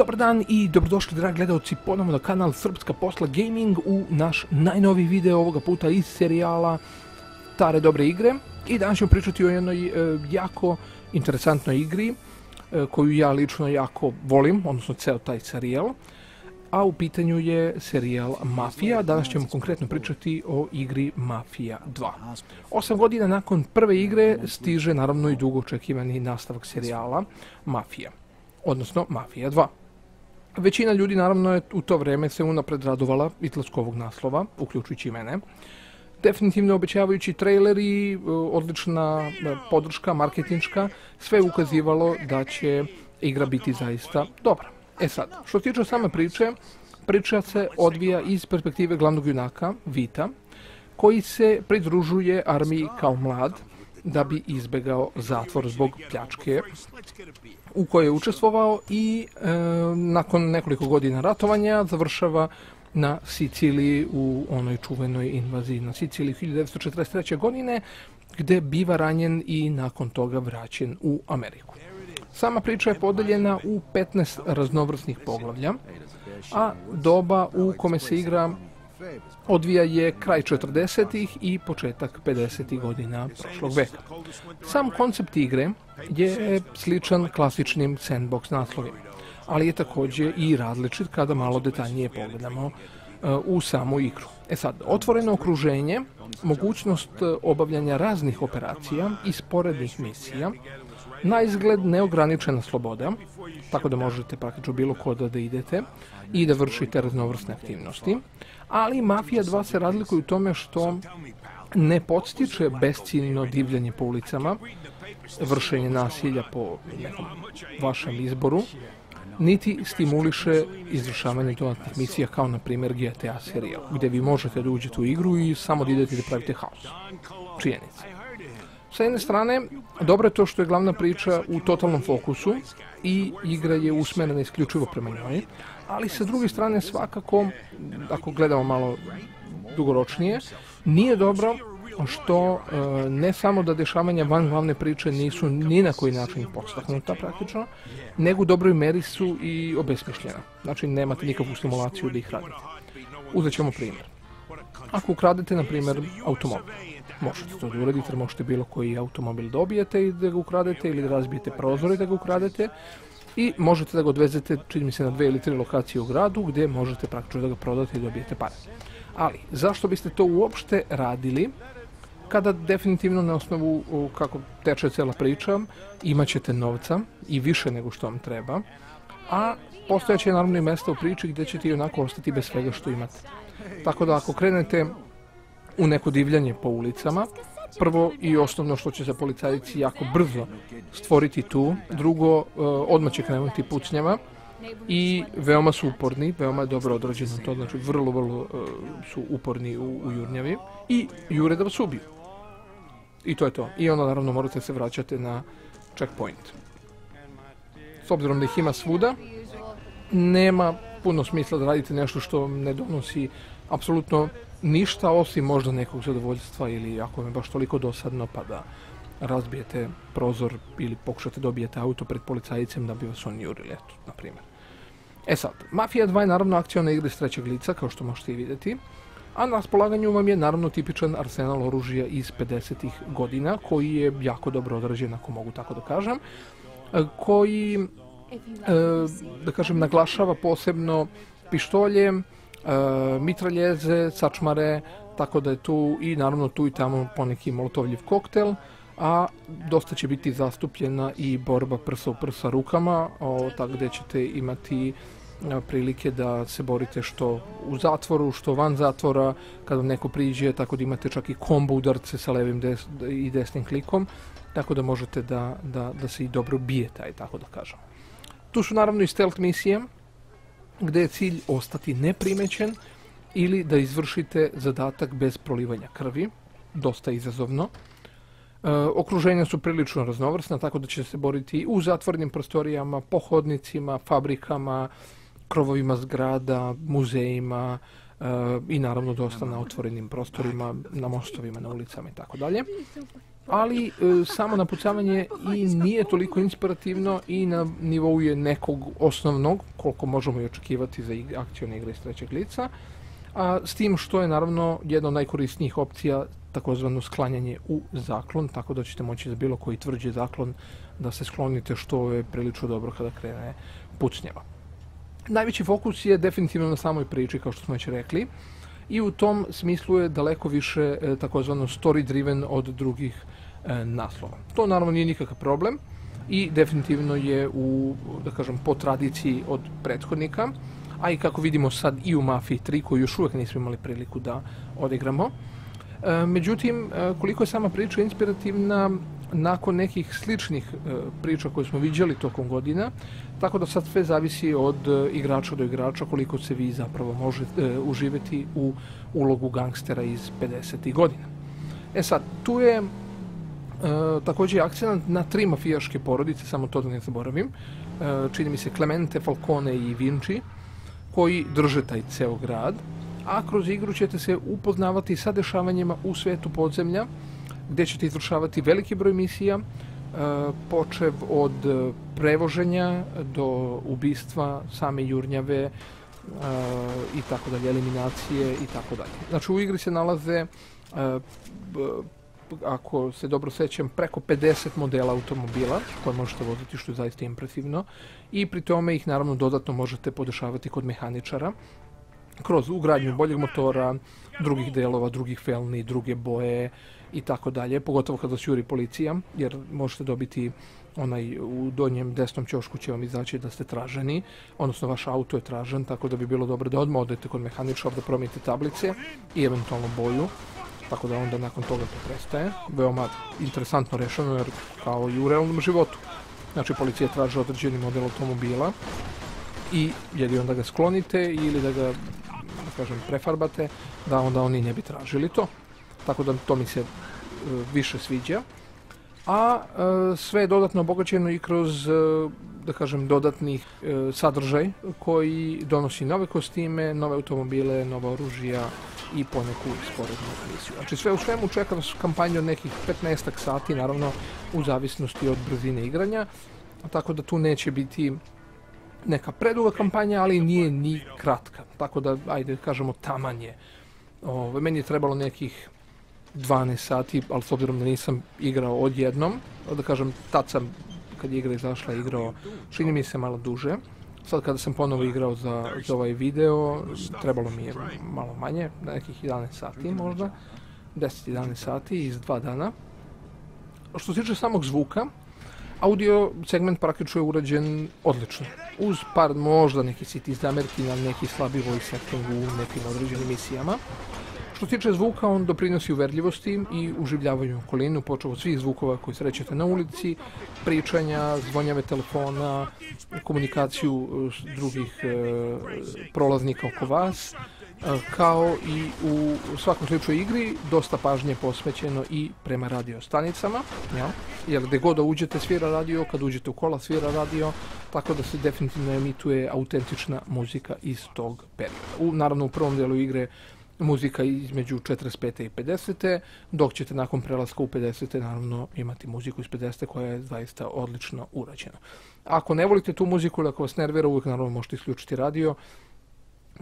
Dobar dan i dobrodošli dragi gledalci ponovno na kanal Srpska Posla Gaming u naš najnoviji video ovoga puta iz serijala Stare dobre igre. I danas ćemo pričati o jednoj jako interesantnoj igri koju ja lično jako volim, odnosno ceo taj serijal. A u pitanju je serijal Mafia. Danas ćemo konkretno pričati o igri Mafia 2. 8 godina nakon prve igre stiže naravno i dugo očekivani nastavak serijala Mafia, odnosno Mafia 2. Većina ljudi naravno je u to vreme se unapred radovala izlasku ovog naslova, uključujući i mene. Definitivno obećavajući traileri, odlična podrška, marketinška, sve je ukazivalo da će igra biti zaista dobra. E sad, što se tiče same priče, priča se odvija iz perspektive glavnog junaka, Vita, koji se pridružuje armiji kao mlad, da bi izbegao zatvor zbog pljačke u kojoj je učestvovao i nakon nekoliko godina ratovanja završava na Siciliji u onoj čuvenoj invaziji na Siciliju 1943. godine, gde biva ranjen i nakon toga vraćen u Ameriku. Sama priča je podeljena u 15 raznovrsnih poglavlja, a doba u kome se igra odvija je kraj 40-ih i početak 50-ih godina prošlog veka. Sam koncept igre je sličan klasičnim sandbox naslovima, ali je također i različit kada malo detaljnije pogledamo u samu igru. E sad, otvoreno okruženje, mogućnost obavljanja raznih operacija i sporednih misija, na izgled neograničena sloboda, tako da možete praktično bilo koda da idete i da vršite raznovrsne aktivnosti, ali Mafia 2 se razlikuje u tome što ne podstiče besciljno divljanje po ulicama, vršenje nasilja po nekom vašem izboru, niti stimuliše izvršavanje dodatnih misija kao na primjer GTA serijal, gdje vi možete da uđete u igru i samo da idete da pravite haos. Činjenica. Sa jedne strane, dobro je to što je glavna priča u totalnom fokusu i igra je usmerena isključivo prema njoj, ali sa druge strane svakako, ako gledamo malo dugoročnije, nije dobro što ne samo da dešavanja van glavne priče nisu ni na koji način podstaknuta praktično, nego u dobroj meri su i obesmišljena. Znači, nemate nikakvu stimulaciju da ih radite. Uzet ćemo primjer. Ako ukradete, na primjer, automobil, možete to da uradite, možete bilo koji automobil dobijete i da ga ukradete ili da razbijete prozor i da ga ukradete i možete da ga odvezete, čini mi se, na 2 ili 3 lokacije u gradu gdje možete praktično da ga prodate i dobijete pare. Ali, zašto biste to uopšte radili kada definitivno na osnovu kako teče cela priča imat ćete novca i više nego što vam treba, a postojeće je naravno i mesta u priči gdje ćete i onako ostati bez svega što imate. Tako da ako krenete u neko divljanje po ulicama, prvo i osnovno što će se policajci jako brzo stvoriti tu, drugo odmah će krenuti pucnjava i veoma su uporni, veoma je dobro odrađeno to, znači vrlo su uporni u jurnjavi i jure da vas ubiju. I to je to. I onda naravno morate se vraćati na checkpoint. S obzirom da ih ima svuda, nema puno smisla da radite nešto što ne donosi apsolutno ništa, osim možda nekog zadovoljstva ili ako je baš toliko dosadno pa da razbijete prozor ili pokušate dobijete auto pred policajicem da bi vas on jurili, eto, na primjer. E sad, Mafia 2 je naravno akciona igra iz trećeg lica, kao što možete i vidjeti, a na raspolaganju vam je naravno tipičan arsenal oružja iz 50-ih godina, koji je jako dobro odrađen, ako mogu tako da kažem, koji, da kažem, naglašava posebno pištolje, mitraljeze, sačmare, tako da je tu i naravno tu i tamo poneki molotovljiv koktel, a dosta će biti zastupljena i borba prsa u prsa rukama, tako gdje ćete imati prilike da se borite što u zatvoru, što van zatvora, kad vam neko priđe, tako da imate čak i kombo udarce sa levim i desnim klikom, tako da možete da se i dobro bijete, tako da kažem. Tu su naravno i stealth misije, gdje je cilj ostati neprimećen ili da izvršite zadatak bez prolivanja krvi, dosta izazovno. Okruženja su prilično raznovrsna, tako da će se boriti u zatvornim prostorijama, pohodnicima, fabrikama, krovovima zgrada, muzejima, i naravno dosta na otvorenim prostorima, na mostovima, na ulicama i tako dalje. Ali samo napucavanje i nije toliko inspirativno i na nivou je nekog osnovnog, koliko možemo i očekivati za akcione igre iz trećeg lica, s tim što je naravno jedna od najkorisnijih opcija takozvano sklanjanje u zaklon, tako da ćete moći za bilo koji tvrđi zaklon da se sklonite, što je prilično dobro kada krene pucnjava. Najveći fokus je definitivno na samoj priči, kao što smo već rekli, i u tom smislu je daleko više takozvano story-driven od drugih naslova. To naravno nije nikakav problem i definitivno je u, da kažem, po tradiciji od prethodnika, a i kako vidimo sad i u Mafiji 3, koju još uvijek nismo imali priliku da odigramo. Međutim, koliko je sama priča inspirativna nakon nekih sličnih priča koje smo viđali tokom godina, tako da sad sve zavisi od igrača do igrača koliko se vi zapravo možete uživjeti u ulogu gangstera iz 50. godina. E sad, tu je također akcent na tri mafijaške porodice, samo to da ne zaboravim. Čini mi se Clemente, Falcone i Vinci, koji drže taj ceo grad, a kroz igru ćete se upoznavati sa dešavanjima u svetu podzemlja, gdje ćete izvršavati veliki broj misija, počev od prevoženja do ubistva, same jurnjave i tako dalje, eliminacije i tako dalje. Znači u igri se nalaze, ako se dobro sećam, preko 50 modela automobila koje možete voziti, što je zaista impresivno, i pri tome ih naravno dodatno možete podešavati kod mehaničara kroz ugradnju boljeg motora, drugih delova, drugih felni, druge boje i tako dalje, pogotovo kad vas juri policija, jer možete dobiti onaj, u donjem desnom ćošku će vam izaći da ste traženi, odnosno vaš auto je tražen, tako da bi bilo dobro da odmah odete kod mehaničara da promijenite tablice i eventualno boju, tako da onda nakon toga to prestaje. Veoma interesantno rešeno, jer kao i u realnom životu. Znači policija traže određeni model automobila i jedi onda ga sklonite ili da ga, da kažem, prefarbate, da onda oni ne bi tražili to. Tako da to mi se više sviđa. A sve je dodatno obogaćeno i kroz, da kažem, dodatni sadržaj koji donosi nove kostime, nove automobile, nova oružja i poneku sporednu misiju. Znači sve u svemu čeka vas kampanju od nekih 15-ak sati, naravno u zavisnosti od brzine igranja. Tako da tu neće biti neka preduga kampanja, ali nije ni kratka. Tako da, ajde, kažemo, taman je. Meni je trebalo nekih 12 sati, ali s obzirom da nisam igrao odjednom, da kažem, tad sam, kad je igra izašla, igrao, čini mi se, malo duže. Sad kada sam ponovo igrao za ovaj video, trebalo mi je malo manje, nekih 11 sati možda, 10-11 sati iz 2 dana. Što se tiče samog zvuka, audio segment praktično je urađen odlično, uz par možda neki sitnih zamerki na neki slabi voice acting u nekim određenim misijama. Što se tiče zvuka, on doprinosi uverljivosti i uživljavanju okolinu, počeo od svih zvukova koji srećete na ulici, pričanja, zvonjave telefona, komunikaciju drugih prolaznika oko vas, kao i u svakom slučaju igri dosta pažnje posvećeno i prema radio stanicama, jer gdje god uđete svira radio, kad uđete u kola svira radio, tako da se definitivno emituje autentična muzika iz tog perioda. Naravno u prvom delu igre muzika između 45. i 50. dok ćete nakon prelaska u 50. naravno imati muziku iz 50. koja je zaista odlično urađena. Ako ne volite tu muziku ili ako vas nervira, uvijek naravno možete isključiti radio.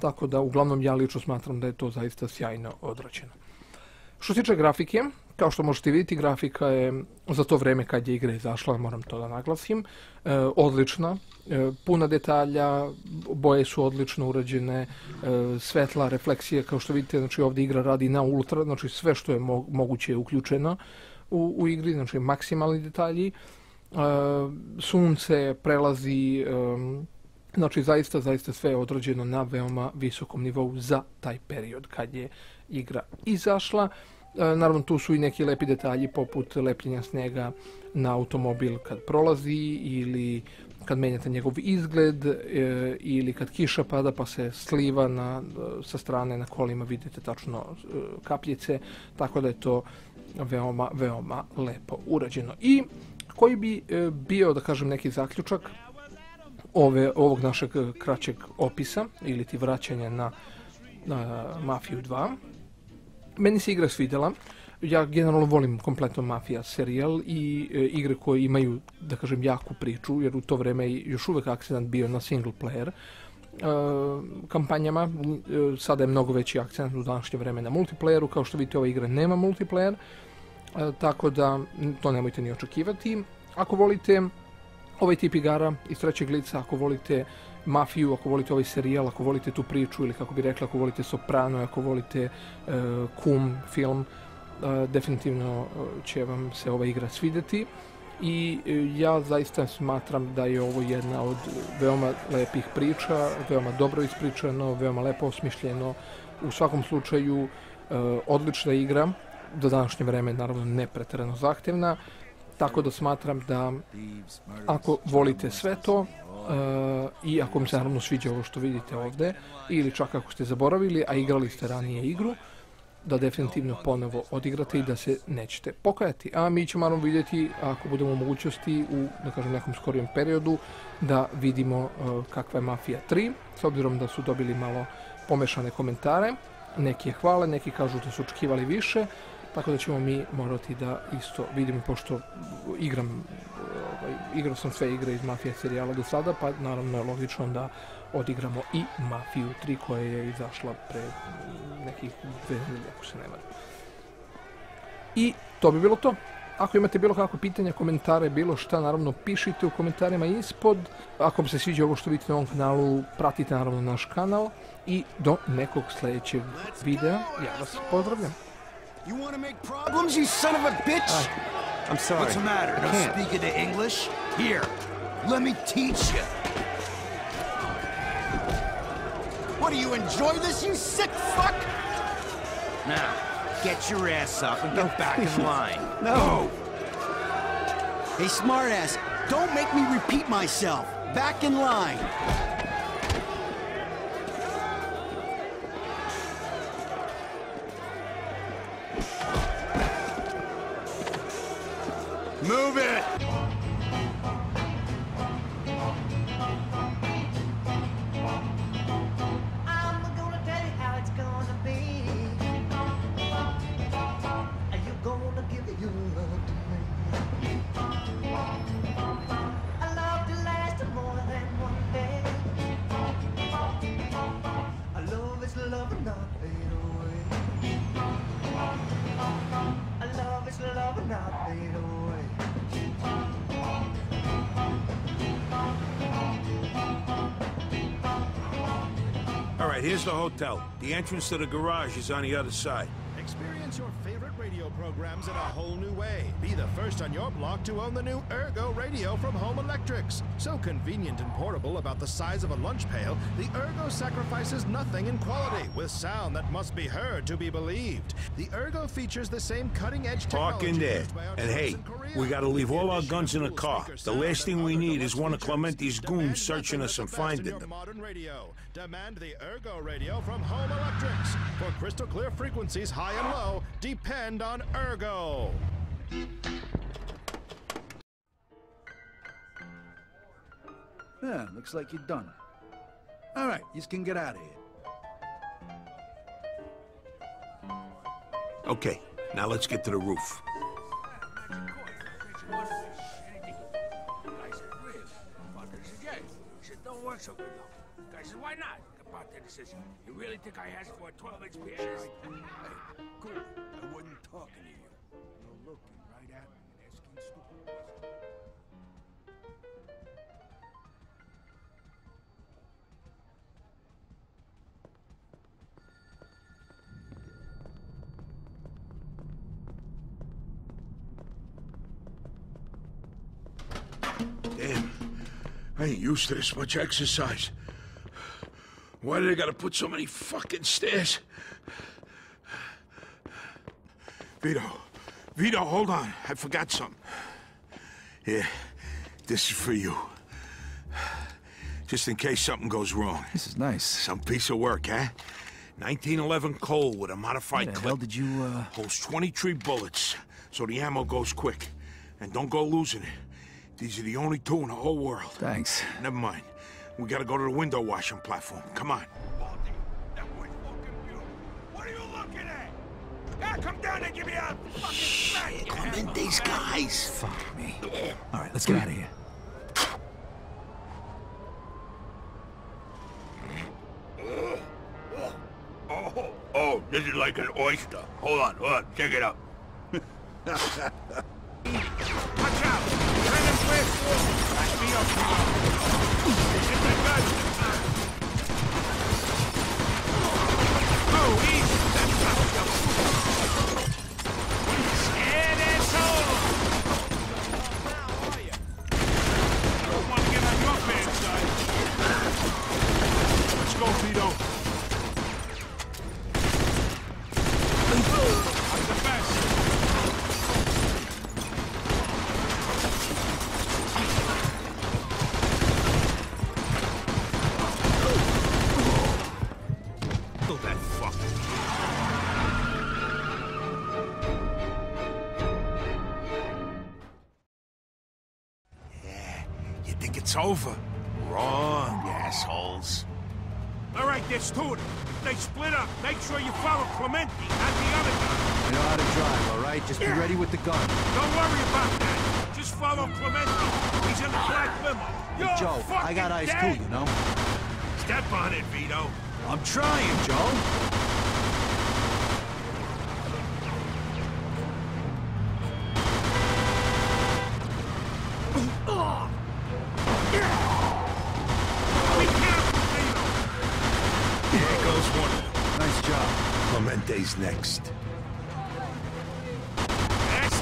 Tako da, uglavnom, ja lično smatram da je to zaista sjajno odrađeno. Što se tiče grafike, kao što možete vidjeti, grafika je za to vreme kad je igra izašla, moram to da naglasim, odlična, puna detalja, boje su odlično urađene, svetla, refleksije, kao što vidite, znači ovdje igra radi na ultra, znači sve što je moguće je uključeno u igri, znači maksimalni detalji, sunce prelazi. Znači, zaista sve je odrađeno na veoma visokom nivou za taj period kad je igra izašla. Naravno, tu su i neki lepi detalji poput lepljenja snega na automobil kad prolazi ili kad menjate njegov izgled ili kad kiša pada pa se sliva sa strane na kolima, vidite tačno kapljice, tako da je to veoma, veoma lepo urađeno. I koji bi bio, da kažem, neki zaključak ovog našeg kraćeg opisa ili ti vraćanja na Mafiju 2. Meni se igra svidjela. Ja generalno volim kompletno Mafija serijal i igre koje imaju, da kažem, jaku priču, jer u to vreme još uvek akcent bio na single player kampanjama. Sada je mnogo veći akcent u današnje vreme na multiplayeru. Kao što vidite, ova igra nema multiplayer, tako da to nemojte ni očekivati. Ako volite ovaj tip igara iz trećeg lica, ako volite Mafiju, ako volite ovaj serijal, ako volite tu priču, ili kako bi rekla, ako volite Soprano, ako volite Kum film, definitivno će vam se ova igra svidjeti. I ja zaista smatram da je ovo jedna od veoma lepih priča, veoma dobro ispričano, veoma lepo osmišljeno. U svakom slučaju odlična igra, do današnje vreme naravno ne pretjerano zahtevna, tako da smatram da ako volite sve to i ako vam se naravno sviđa ovo što vidite ovdje, ili čak ako ste zaboravili, a igrali ste ranije igru, da definitivno ponovo odigrate i da se nećete pokajati. A mi ćemo naravno vidjeti, ako budemo u mogućnosti u, da kažem, nekom skorijem periodu, da vidimo kakva je Mafija 3, s obzirom da su dobili malo pomešane komentare. Neki je hvale, neki kažu da su očekivali više, tako da ćemo mi morati da isto vidimo, pošto igrao sam sve igre iz Mafija serijala do sada, pa naravno je logično da odigramo i Mafiju 3, koja je izašla pre nekih 2 nedelje, ako se ne varam. I to bi bilo to. Ako imate bilo kakve pitanja, komentare, bilo šta, naravno pišite u komentarima ispod. Ako vam se sviđa ovo što vidite na ovom kanalu, pratite naravno naš kanal i do nekog sljedećeg videa. Ja vas pozdravljam. You want to make problems, you son of a bitch? I'm sorry. What's the matter? I can't. Don't speak into English? Here, let me teach you. What, do you enjoy this, you sick fuck? Now, get your ass up and get back in line. No. Hey, smartass, don't make me repeat myself. Back in line. Move it! I'm gonna tell you how it's gonna be. Are you gonna give your love to me? A love to last more than one day. A love is love and not fade away. A love is love and not fade away. All right, here's the hotel. The entrance to the garage is on the other side. Experience your favorite radio programs in a whole new way. Be the first on your block to own the new Ergo Radio from Home Electrics. So convenient and portable, about the size of a lunch pail, the Ergo sacrifices nothing in quality with sound that must be heard to be believed. The Ergo features the same cutting-edge technology. Park in there. And hey, we gotta leave all our guns in the car. The last thing we need is one of Clementi's goons searching us and finding them. Modern radio. Demand the Ergo Radio from Home Electrics. For crystal clear frequencies, high and low, depend on Ergo. Yeah, looks like you're done. All right, you can get out of here. Okay, now let's get to the roof. Don't work so good though. Guy said, why not? About that decision. You really think I asked for a 12-inch piano? Hey, cool. I wasn't talking to you. You're looking right at me and asking stupid questions. I ain't used to this much exercise. Why did I gotta put so many fucking stairs? Vito, hold on. I forgot something. Here, this is for you. Just in case something goes wrong. This is nice. Some piece of work, huh? 1911 Colt with a modified clip. What the hell did you, Holds 23 bullets, so the ammo goes quick. And don't go losing it. These are the only two in the whole world. Thanks. Never mind. We gotta go to the window washing platform. Come on. Shh, comment these guys. Fuck me. All right, let's get out of here. Oh, this is like an oyster. Hold on, check it out. Watch out! Try to switch. That's me up. Get that gun. Oh, easy. That's how it goes. Scared asshole. How are you? I don't want to get on your man's side. Let's go, Vito. Over. Wrong, assholes. All right, there's two of them. If they split up, make sure you follow Clementi, not the other guy. I know how to drive, all right? Just be ready with the gun. Don't worry about that. Just follow Clementi. He's in the black limo. Hey, Joe, I got eyes too, you know? Step on it, Vito. I'm trying, Joe. Next. That's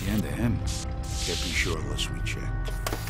the end of him. Can't be sure unless we check.